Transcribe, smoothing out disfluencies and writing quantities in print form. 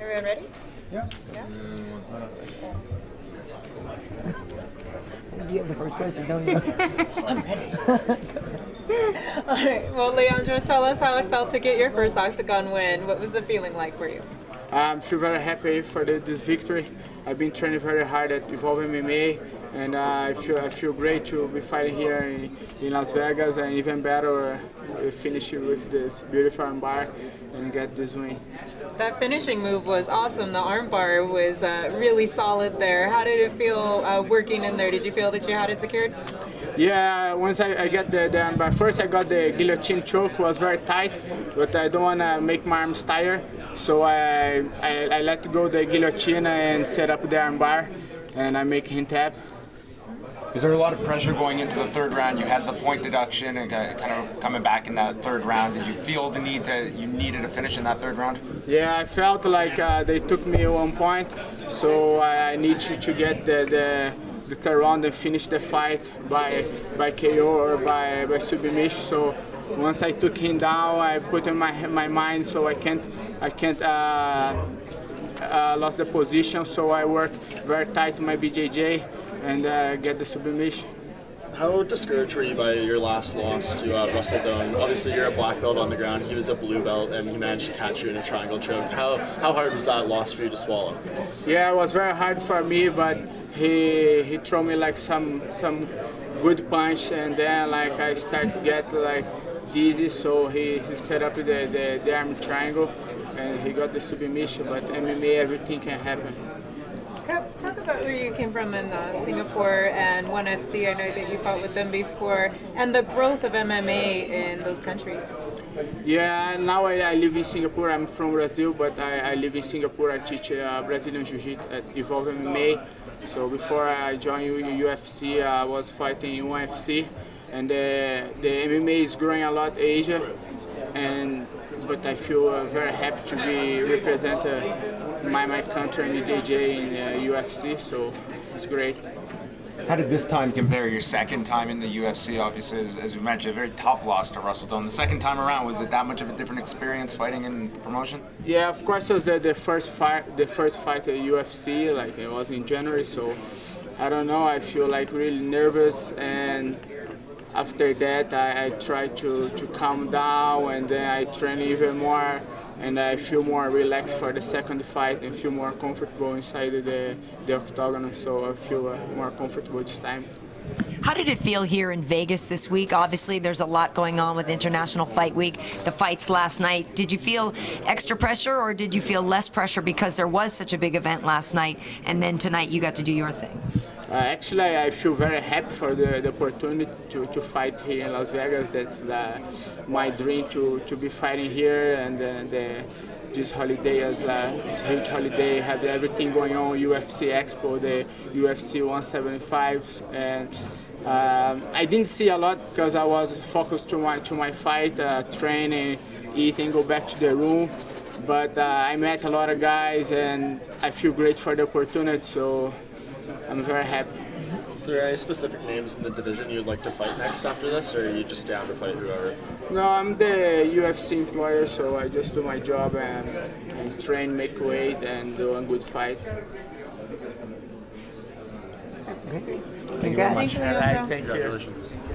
Everyone ready? Yeah. Yeah? You have the first question, don't you? I'm ready. All right. Well, Leandro, tell us how it felt to get your first Octagon win. What was the feeling like for you? I feel very happy for this victory. I've been training very hard at Evolve MMA, and I feel great to be fighting here in Las Vegas, and even better finish with this beautiful armbar and get this win. That finishing move was awesome. The armbar was really solid there. How did it feel working in there? Did you feel that you had it secured? Yeah, once I get the armbar, first I got the guillotine choke, was very tight, but I don't want to make my arms tired, so I let go the guillotine and set up the armbar, and I make him tap. Is there a lot of pressure going into the third round? You had the point deduction and kind of coming back in that third round. Did you feel the need you needed to finish in that third round? Yeah, I felt like they took me 1 point, so I need to get the third round and finish the fight by KO or by submission. So once I took him down, I put in my mind, so I can't lose the position. So I work very tight to my BJJ and get the submission. How discouraged were you by your last loss to Russell Doan? Obviously, you're a black belt on the ground. He was a blue belt, and he managed to catch you in a triangle choke. How hard was that loss for you to swallow? Yeah, it was very hard for me, but he threw me like some good punch, and then like I start to get like dizzy. So he set up the arm triangle, and he got the submission. But MMA, everything can happen. Talk about where you came from in Singapore and 1FC. I know that you fought with them before, and the growth of MMA in those countries. Yeah, now I live in Singapore. I'm from Brazil, but I live in Singapore. I teach Brazilian Jiu-Jitsu at Evolve MMA. So before I joined UFC, I was fighting in 1FC, and the MMA is growing a lot in Asia, but I feel very happy to be represented my country and the JJ in UFC, so it's great. How did this time compare? Your second time in the UFC, obviously, as we mentioned, a very tough loss to Russell Doan. The second time around, was it that much of a different experience fighting in promotion? Yeah, of course, it was the first fight at UFC. Like, it was in January, so I don't know. I feel like really nervous, and after that, I try to calm down, and then I train even more. And I feel more relaxed for the second fight and feel more comfortable inside the octagon, so I feel more comfortable this time. How did it feel here in Vegas this week? Obviously, there's a lot going on with International Fight Week, the fights last night. Did you feel extra pressure, or did you feel less pressure because there was such a big event last night, and then tonight you got to do your thing? Actually, I feel very happy for the opportunity to fight here in Las Vegas. That's my dream to be fighting here, and this holiday is a huge holiday. Have everything going on, UFC Expo, the UFC 175, and I didn't see a lot because I was focused to my fight, training, eating, go back to the room. But I met a lot of guys, and I feel great for the opportunity. So I'm very happy. Is there any specific names in the division you'd like to fight next after this, or are you just down to fight whoever? No, I'm the UFC employer, so I just do my job and train, make weight, and do a good fight. Thank you very much. Thank you. Congratulations.